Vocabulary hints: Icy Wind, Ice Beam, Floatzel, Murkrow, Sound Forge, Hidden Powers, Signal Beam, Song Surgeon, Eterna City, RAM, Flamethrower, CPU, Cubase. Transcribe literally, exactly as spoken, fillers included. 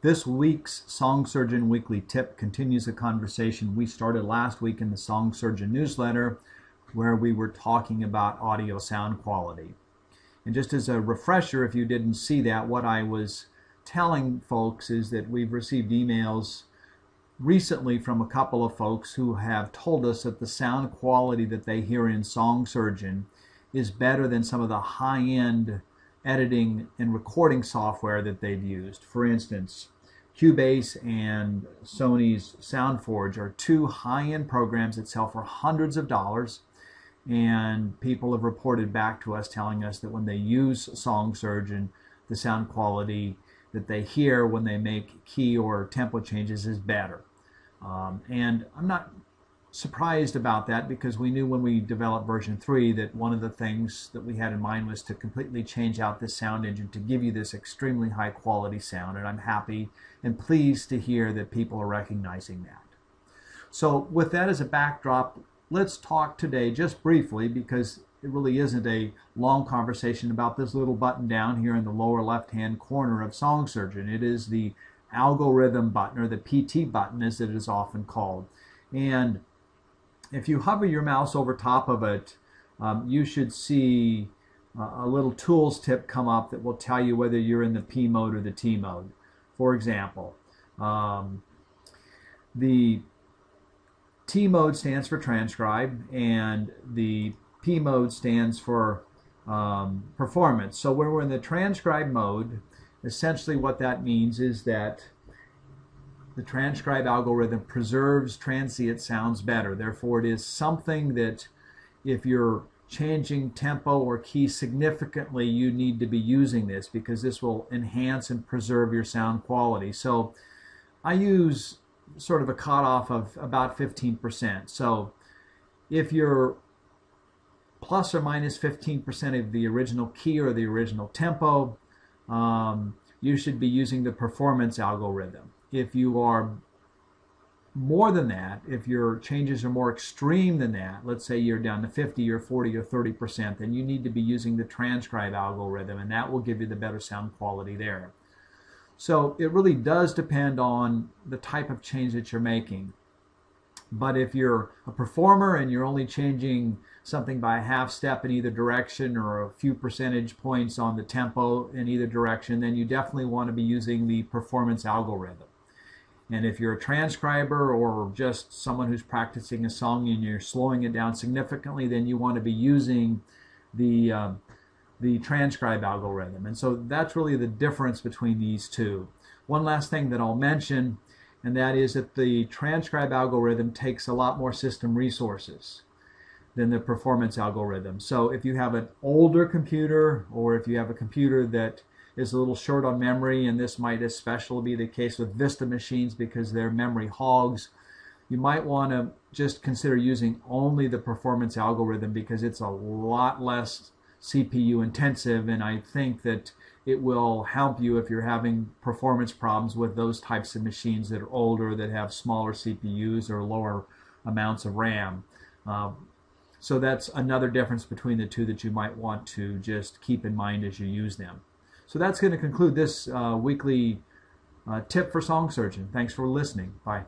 This week's Song Surgeon Weekly Tip continues a conversation we started last week in the Song Surgeon newsletter, where we were talking about audio sound quality. And just as a refresher, if you didn't see that, what I was telling folks is that we've received emails recently from a couple of folks who have told us that the sound quality that they hear in Song Surgeon is better than some of the high-end editing and recording software that they've used. For instance, Cubase and Sony's Sound Forge are two high-end programs that sell for hundreds of dollars, and people have reported back to us telling us that when they use Song Surgeon, the sound quality that they hear when they make key or tempo changes is better. Um, and I'm not surprised about that, because we knew when we developed version three that one of the things that we had in mind was to completely change out this sound engine to give you this extremely high quality sound, and I'm happy and pleased to hear that people are recognizing that. So with that as a backdrop, let's talk today just briefly, because it really isn't a long conversation, about this little button down here in the lower left hand corner of Song Surgeon. It is the algorithm button, or the P T button as it is often called. And if you hover your mouse over top of it, um, you should see uh, a little tools tip come up that will tell you whether you're in the P mode or the T mode. For example, um, the T mode stands for transcribe, and the P mode stands for um, performance. So when we're in the transcribe mode, essentially what that means is that the transcribe algorithm preserves transient sounds better. Therefore, it is something that if you're changing tempo or key significantly, you need to be using this, because this will enhance and preserve your sound quality. So I use sort of a cutoff of about fifteen percent. So if you're plus or minus fifteen percent of the original key or the original tempo, um, you should be using the performance algorithm. If you are more than that, if your changes are more extreme than that, let's say you're down to fifty or forty or thirty percent, then you need to be using the transcribe algorithm, and that will give you the better sound quality there. So it really does depend on the type of change that you're making. But if you're a performer and you're only changing something by a half step in either direction, or a few percentage points on the tempo in either direction, then you definitely want to be using the performance algorithm. And if you're a transcriber or just someone who's practicing a song and you're slowing it down significantly, then you want to be using the, uh, the transcribe algorithm. And so that's really the difference between these two. One last thing that I'll mention, and that is that the transcribe algorithm takes a lot more system resources than the performance algorithm. So if you have an older computer, or if you have a computer that is a little short on memory, and this might especially be the case with Vista machines because they're memory hogs, you might want to just consider using only the performance algorithm, because it's a lot less C P U intensive, and I think that it will help you if you're having performance problems with those types of machines that are older, that have smaller C P Us or lower amounts of RAM. Um, so that's another difference between the two that you might want to just keep in mind as you use them. So that's going to conclude this uh, weekly uh, tip for Song Surgeon. Thanks for listening. Bye.